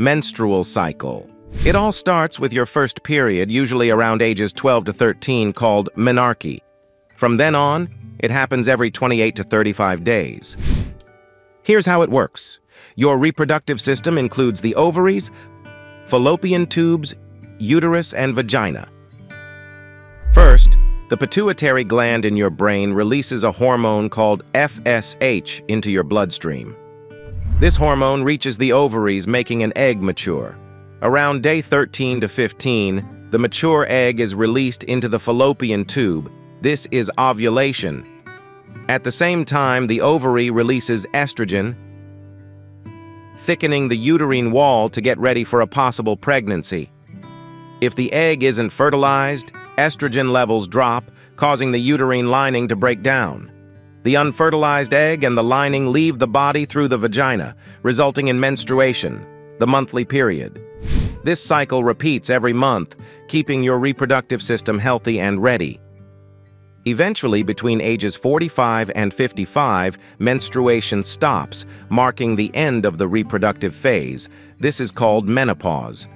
Menstrual cycle. It all starts with your first period, usually around ages 12 to 13, called menarche. From then on, it happens every 28 to 35 days. Here's how it works. Your reproductive system includes the ovaries, fallopian tubes, uterus, and vagina. First, the pituitary gland in your brain releases a hormone called FSH into your bloodstream. This hormone reaches the ovaries, making an egg mature. Around day 13 to 15, the mature egg is released into the fallopian tube. This is ovulation. At the same time, the ovary releases estrogen, thickening the uterine wall to get ready for a possible pregnancy. If the egg isn't fertilized, estrogen levels drop, causing the uterine lining to break down. The unfertilized egg and the lining leave the body through the vagina, resulting in menstruation, the monthly period. This cycle repeats every month, keeping your reproductive system healthy and ready. Eventually, between ages 45 and 55, menstruation stops, marking the end of the reproductive phase. This is called menopause.